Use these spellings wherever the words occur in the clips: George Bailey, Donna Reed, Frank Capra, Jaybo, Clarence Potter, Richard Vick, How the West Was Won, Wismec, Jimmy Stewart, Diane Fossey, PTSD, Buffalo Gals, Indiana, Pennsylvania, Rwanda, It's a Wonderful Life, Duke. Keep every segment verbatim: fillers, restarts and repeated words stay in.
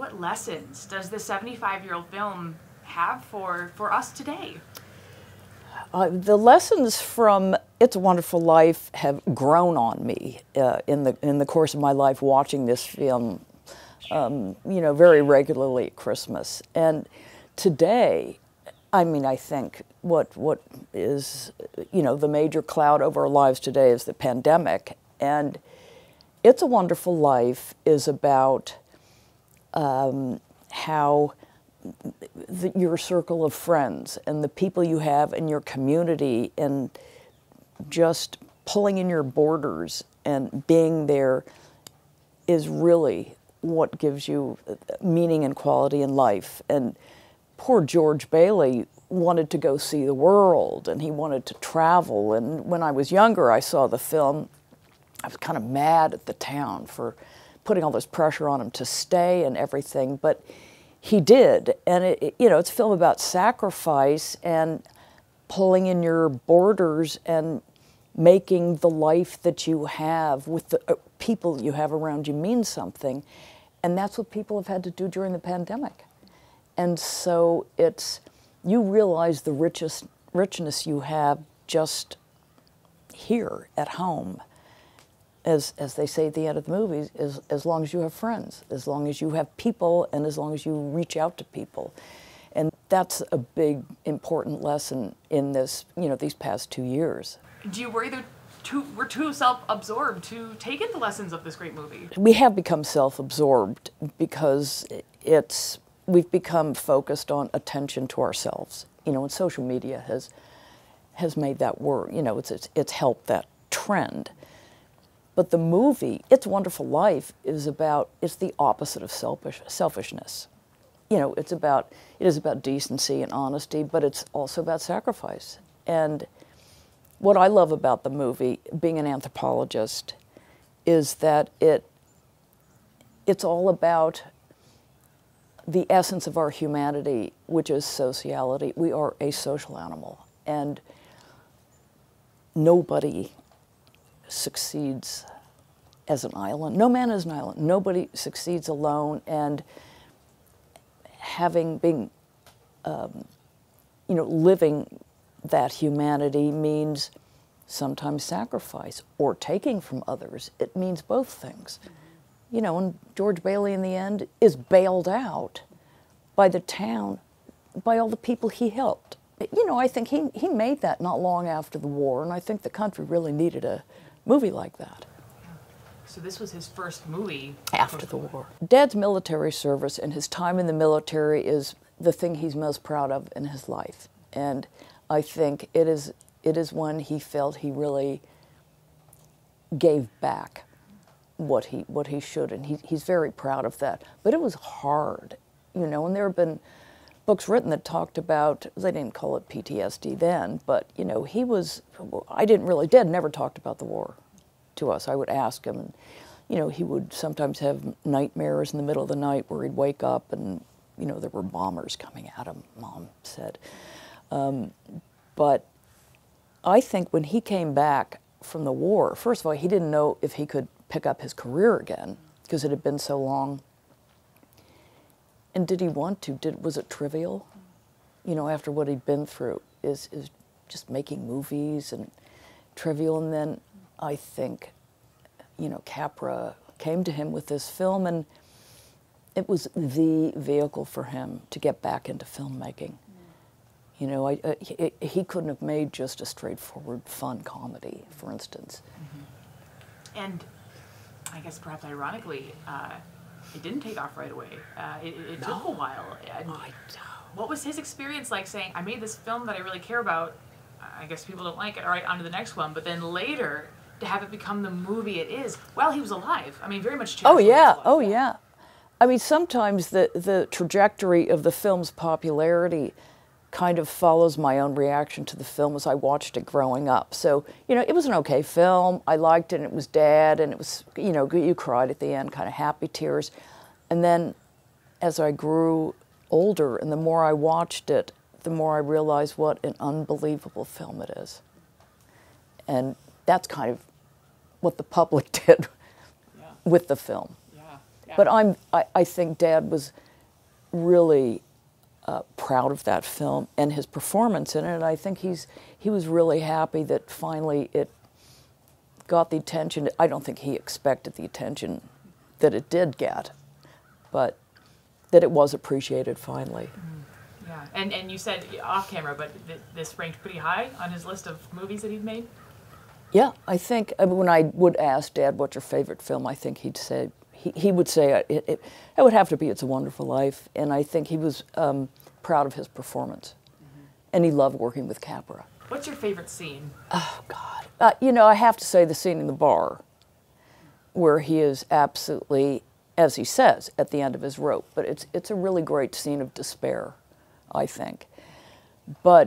what lessons does the seventy-five-year-old film have for, for us today? Uh, the lessons from It's a Wonderful Life have grown on me uh, in the in the course of my life watching this film, um, you know, very regularly at Christmas. And today, I mean, I think what what is, you know, the major cloud over our lives today is the pandemic. And It's a Wonderful Life is about um, how the, your circle of friends and the people you have in your community and just pulling in your borders and being there is really what gives you meaning and quality in life. And poor George Bailey wanted to go see the world and he wanted to travel. And when I was younger, I saw the film. I was kind of mad at the town for putting all this pressure on him to stay and everything, but he did. And it, you know, it's a film about sacrifice and pulling in your borders and making the life that you have with the people you have around you mean something. And that's what people have had to do during the pandemic. And so it's, you realize the richest, richness you have just here at home. As, as they say at the end of the movies, as, as long as you have friends, as long as you have people, and as long as you reach out to people. And that's a big, important lesson in this, you know, these past two years. Do you worry that too, we're too self-absorbed to take in the lessons of this great movie? We have become self-absorbed because it's, we've become focused on attention to ourselves. You know, and social media has, has made that work, you know, it's, it's, it's helped that trend. But the movie, It's a Wonderful Life, is about, it's the opposite of selfish, selfishness. You know, it's about, it is about decency and honesty, but it's also about sacrifice. And what I love about the movie, being an anthropologist, is that it, it's all about the essence of our humanity, which is sociality. We are a social animal, and nobody succeeds as an island. No man is an island. Nobody succeeds alone. And having been, um, you know, living that humanity means sometimes sacrifice or taking from others. It means both things. You know, and George Bailey in the end is bailed out by the town, by all the people he helped. You know, I think he, he made that not long after the war, and I think the country really needed a movie like that. So this was his first movie? After the war. Dad's military service and his time in the military is the thing he's most proud of in his life. And I think it is, it is when he felt he really gave back what he, what he should, and he, he's very proud of that. But it was hard, you know, and there have been books written that talked about, they didn't call it P T S D then, but, you know, he was, I didn't really, Dad never talked about the war to us. I would ask him, and, you know, he would sometimes have nightmares in the middle of the night where he'd wake up and, you know, there were bombers coming at him, Mom said. Um, but I think when he came back from the war, first of all, he didn't know if he could pick up his career again because it had been so long. And did he want to? Did, was it trivial? You know, after what he'd been through, is, is just making movies and trivial. And then I think, you know, Capra came to him with this film, and it was the vehicle for him to get back into filmmaking. You know, I, I, he, he couldn't have made just a straightforward, fun comedy, for instance. Mm-hmm. And I guess perhaps ironically, uh, it didn't take off right away. Uh, it it no. took a while. And oh, what was his experience like saying, I made this film that I really care about, I guess people don't like it, all right, on to the next one, but then later to have it become the movie it is while he was alive? I mean, very much changed. Oh, yeah. Oh, yeah. I mean, sometimes the, the trajectory of the film's popularity kind of follows my own reaction to the film as I watched it growing up. So, you know, it was an okay film. I liked it, and it was Dad, and it was, you know, you cried at the end, kind of happy tears. And then as I grew older and the more I watched it, the more I realized what an unbelievable film it is. And that's kind of what the public did yeah. with the film. Yeah. Yeah. But I'm, I, I think Dad was really uh, proud of that film and his performance in it. And I think he's he was really happy that finally it got the attention. I don't think he expected the attention that it did get, but that it was appreciated finally. Mm-hmm. Yeah, and and you said off camera, but th this ranked pretty high on his list of movies that he'd made. Yeah, I think I mean, when I would ask Dad, "What's your favorite film?" I think he'd say he he would say it, it, it would have to be "It's a Wonderful Life," and I think he was um, proud of his performance, mm-hmm. and he loved working with Capra. What's your favorite scene? Oh God, uh, you know I have to say the scene in the bar, where he is absolutely, as he says, at the end of his rope. But it's it's a really great scene of despair, I think. But,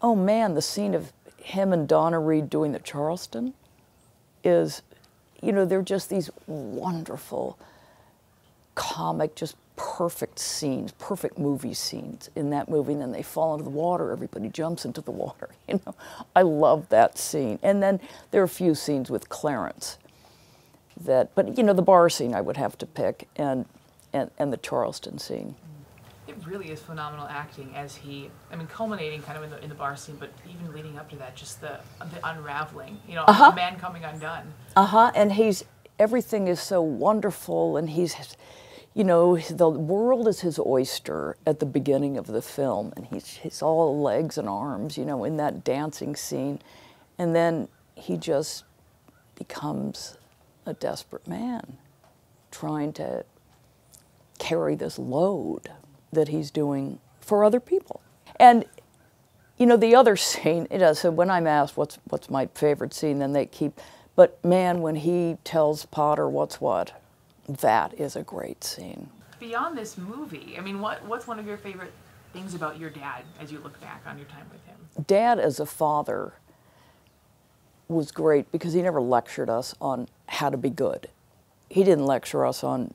oh man, the scene of him and Donna Reed doing the Charleston is, you know, they're just these wonderful, comic, just perfect scenes, perfect movie scenes in that movie. And then they fall into the water, everybody jumps into the water, you know. I love that scene. And then there are a few scenes with Clarence that, but you know, the bar scene I would have to pick and, and, and the Charleston scene. It really is phenomenal acting as he, I mean, culminating kind of in the, in the bar scene, but even leading up to that, just the, the unraveling, you know, uh-huh. a man coming undone. Uh-huh, and he's, everything is so wonderful, and he's, you know, the world is his oyster at the beginning of the film, and he's, he's all legs and arms, you know, in that dancing scene, and then he just becomes a desperate man trying to carry this load that he's doing for other people. And, you know, the other scene, you know, so when I'm asked what's, what's my favorite scene, then they keep, but man, when he tells Potter what's what, that is a great scene. Beyond this movie, I mean, what, what's one of your favorite things about your dad as you look back on your time with him? Dad as a father was great because he never lectured us on how to be good. He didn't lecture us on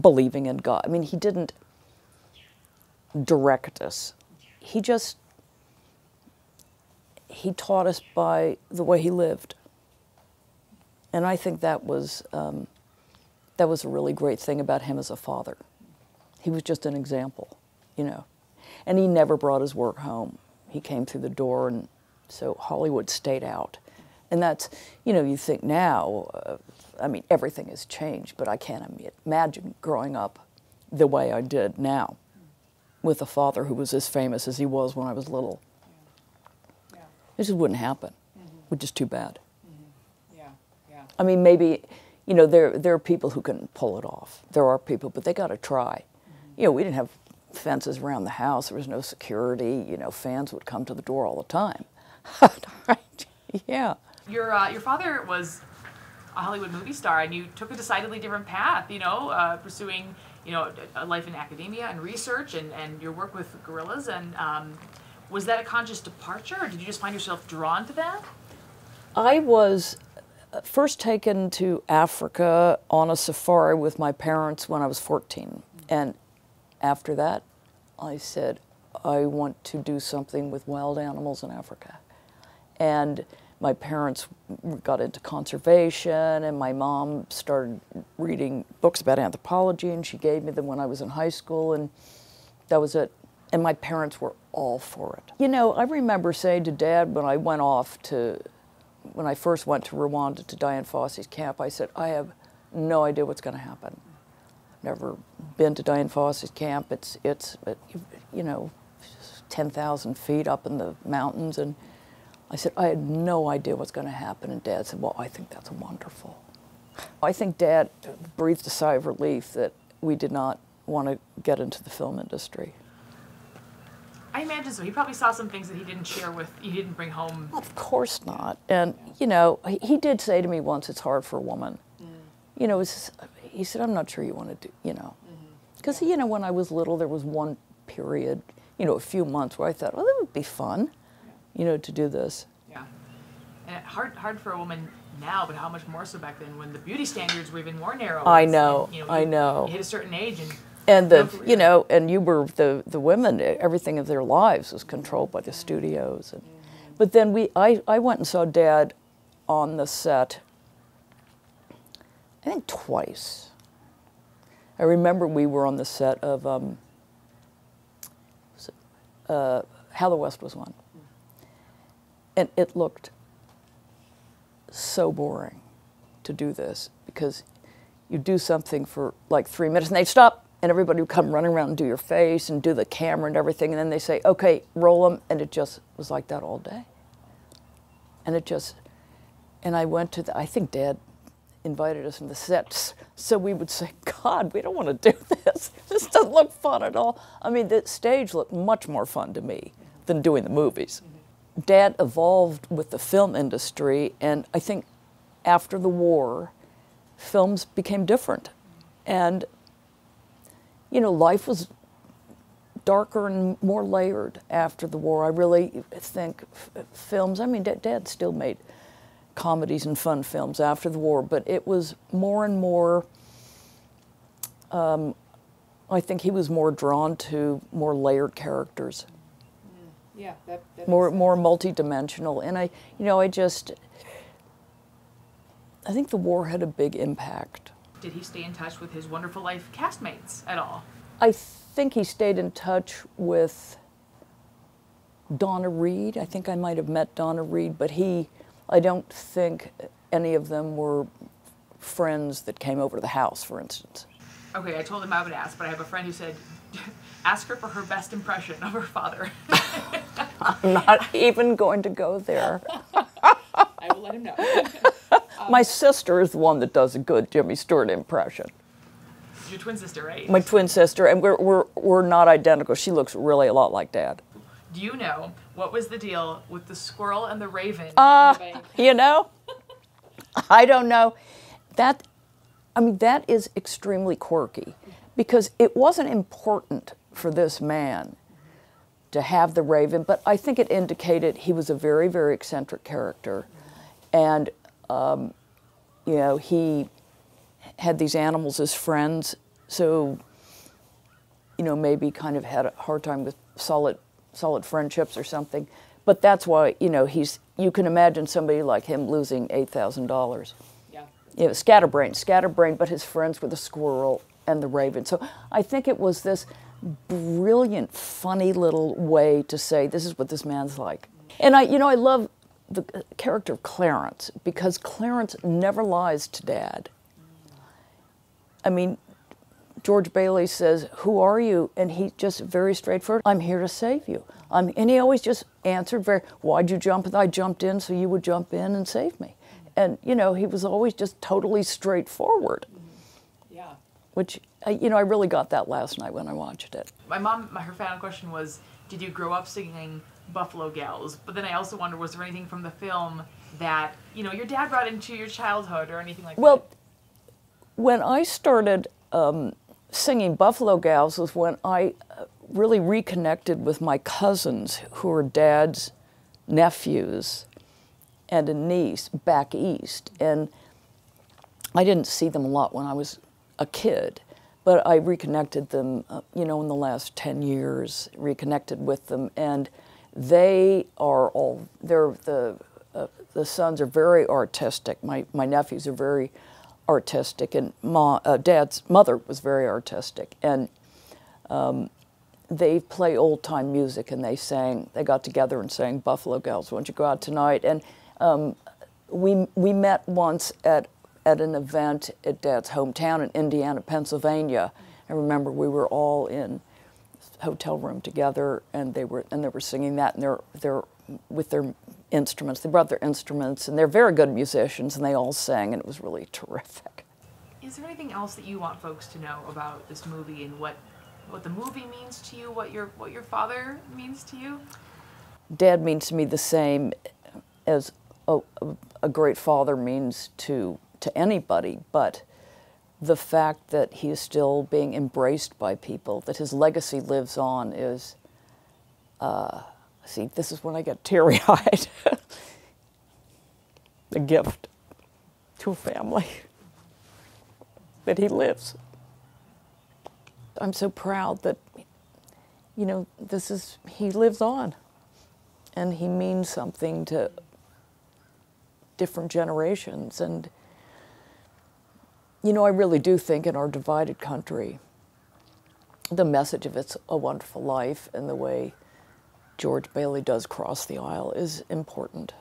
believing in God. I mean, he didn't direct us. He just, he taught us by the way he lived. And I think that was, um, that was a really great thing about him as a father. He was just an example, you know. And he never brought his work home. He came through the door, and so Hollywood stayed out. And that's, you know, you think now, uh, I mean, everything has changed, but I can't imagine growing up the way I did now, with a father who was as famous as he was when I was little. Yeah. Yeah. It just wouldn't happen, mm-hmm. which is too bad. Mm-hmm. Yeah, yeah. I mean, maybe, you know, there, there are people who can pull it off. There are people, but they got to try. Mm-hmm. You know, we didn't have fences around the house. There was no security. You know, fans would come to the door all the time. Right? Yeah. Your, uh, your father was a Hollywood movie star, and you took a decidedly different path, you know, uh, pursuing, you know, a life in academia and research, and, and your work with gorillas. And um, was that a conscious departure, or did you just find yourself drawn to that? I was first taken to Africa on a safari with my parents when I was fourteen. Mm-hmm. And after that, I said, I want to do something with wild animals in Africa. And my parents got into conservation, and my mom started reading books about anthropology, and she gave me them when I was in high school, and that was it. And my parents were all for it. You know, I remember saying to Dad when I went off to, when I first went to Rwanda to Diane Fossey's camp, I said, I have no idea what's going to happen. Never been to Diane Fossey's camp. It's, it's you know, ten thousand feet up in the mountains, and I said, I had no idea what's going to happen, and Dad said, well, I think that's wonderful. I think Dad breathed a sigh of relief that we did not want to get into the film industry. I imagine so. He probably saw some things that he didn't share with, he didn't bring home. Of course not. And, you know, he, he did say to me once, it's hard for a woman. Mm. You know, it's, he said, I'm not sure you want to do, you know. Because, mm-hmm. yeah. you know, when I was little, there was one period, you know, a few months where I thought, well, that would be fun. You know, to do this. Yeah, and hard, hard for a woman now, but how much more so back then when the beauty standards were even more narrow. I know, and, you know I you, know. You hit a certain age, and and the hopefully. you know, and you were the the women. Everything of their lives was controlled by the studios, and mm-hmm. but then we, I I went and saw Dad on the set, I think twice, I remember we were on the set of um, uh, How the West Was Won, and it looked so boring to do this, because you do something for like three minutes and they'd stop and everybody would come running around and do your face and do the camera and everything, and then they say, okay, roll them, and it just was like that all day. And it just, and I went to the, I think Dad invited us in the sets, so we would say, God, we don't want to do this. This doesn't look fun at all. I mean, the stage looked much more fun to me than doing the movies. Dad evolved with the film industry, and I think after the war, films became different. And, you know, life was darker and more layered after the war. I really think films, I mean, Dad still made comedies and fun films after the war, but it was more and more, um, I think he was more drawn to more layered characters. Yeah, that, that more more multi-dimensional. And I, you know, I just, I think the war had a big impact. Did he stay in touch with his Wonderful Life castmates at all? I think he stayed in touch with Donna Reed. I think I might have met Donna Reed, but he, I don't think any of them were friends that came over to the house, for instance. Okay, I told him I would ask, but I have a friend who said, ask her for her best impression of her father. I'm not even going to go there. I will let him know. um, My sister is the one that does a good Jimmy Stewart impression. Your twin sister, right? My twin sister, and we're, we're, we're not identical. She looks really a lot like Dad. Do you know what was the deal with the squirrel and the raven? Uh, you know, I don't know. That, I mean, that is extremely quirky, because it wasn't important for this man to have the raven, but I think it indicated he was a very, very eccentric character. And, um, you know, he had these animals as friends, so, you know, maybe kind of had a hard time with solid, solid friendships or something. But that's why, you know, he's, you can imagine somebody like him losing eight thousand dollars. Yeah. You know, scatterbrain, scatterbrain, but his friends were the squirrel and the raven. So I think it was this brilliant, funny little way to say, this is what this man's like. And I, you know, I love the character of Clarence, because Clarence never lies to Dad. I mean, George Bailey says, who are you? And he just very straightforward, I'm here to save you. I'm, and he always just answered very, why'd you jump? I jumped in so you would jump in and save me. And, you know, he was always just totally straightforward. Yeah. Which, you know, I really got that last night when I watched it. My mom, her final question was, did you grow up singing Buffalo Gals? But then I also wonder, was there anything from the film that, you know, your dad brought into your childhood or anything like well, that? Well, when I started um, singing Buffalo Gals was when I really reconnected with my cousins who were Dad's nephews and a niece back east. And I didn't see them a lot when I was a kid, but I reconnected them, uh, you know, in the last ten years, reconnected with them, and they are all, they're the, uh, the sons are very artistic. My, my nephews are very artistic, and Ma, uh, Dad's mother was very artistic, and um, they play old-time music, and they sang, they got together and sang Buffalo Gals, Won't You Go Out Tonight, and um, we, we met once at at an event at Dad's hometown in Indiana, Pennsylvania. I remember we were all in a hotel room together, and they were and they were singing that, and they're they're with their instruments. They brought their instruments, and they're very good musicians, and they all sang, and it was really terrific. Is there anything else that you want folks to know about this movie, and what what the movie means to you, what your what your father means to you? Dad means to me the same as a, a great father means to. to anybody, but the fact that he is still being embraced by people, that his legacy lives on is, uh, see, this is when I get teary-eyed. The gift to a family that he lives. I'm so proud that, you know, this is, he lives on, and he means something to different generations, and You know, I really do think in our divided country, the message of It's a Wonderful Life and the way George Bailey does cross the aisle is important.